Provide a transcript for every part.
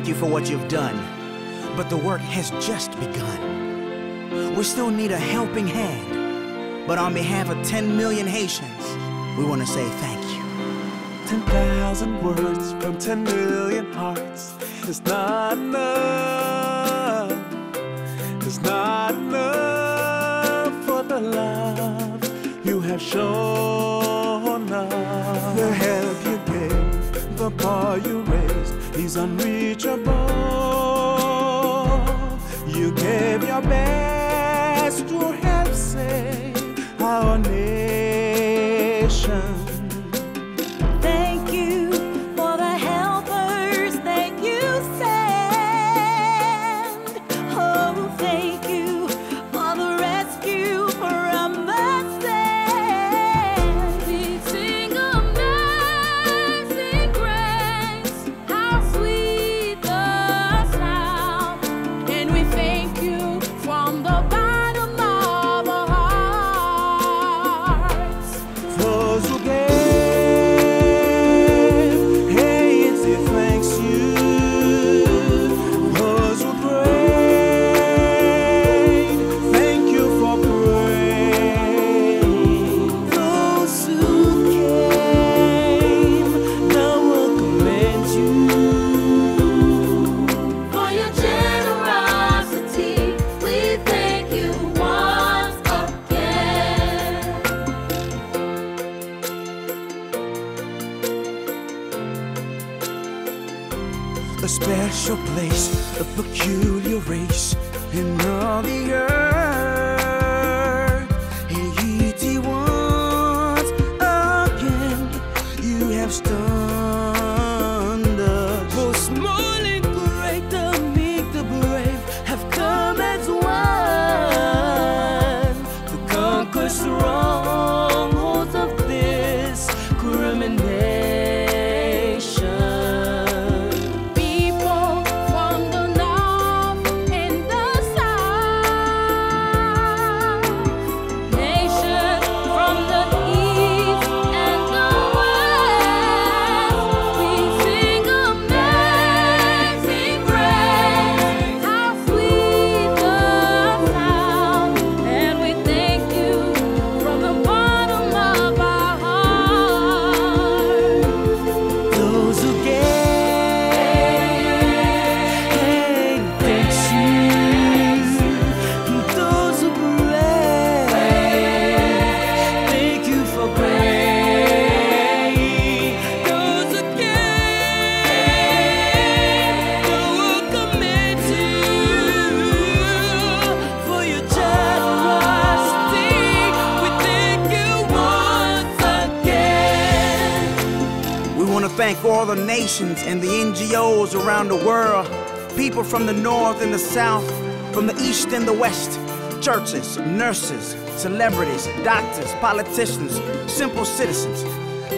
thank you for what you've done, but the work has just begun. We still need a helping hand, but on behalf of 10 million Haitians, we want to say thank you. 10,000 words from 10 million hearts is not enough. It's not enough for the love you have shown us. The help you gave, the bar you raised is unreachable. You gave your best to help save our nation. A special place, a peculiar race in all the earth. Haiti, once again, you have stunned us. Both small and great, the meek, the brave, have come as one to conquer strongholds of this discrimination. Thank all the nations and the NGOs around the world, people from the north and the south, from the east and the west, churches, nurses, celebrities, doctors, politicians, simple citizens,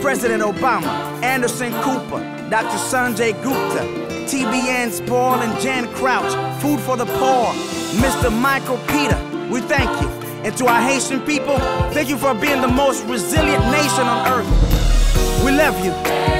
President Obama, Anderson Cooper, Dr. Sanjay Gupta, TBN's Paul and Jan Crouch, Food for the Poor, Mr. Michael Peter, we thank you. And to our Haitian people, thank you for being the most resilient nation on earth. We love you.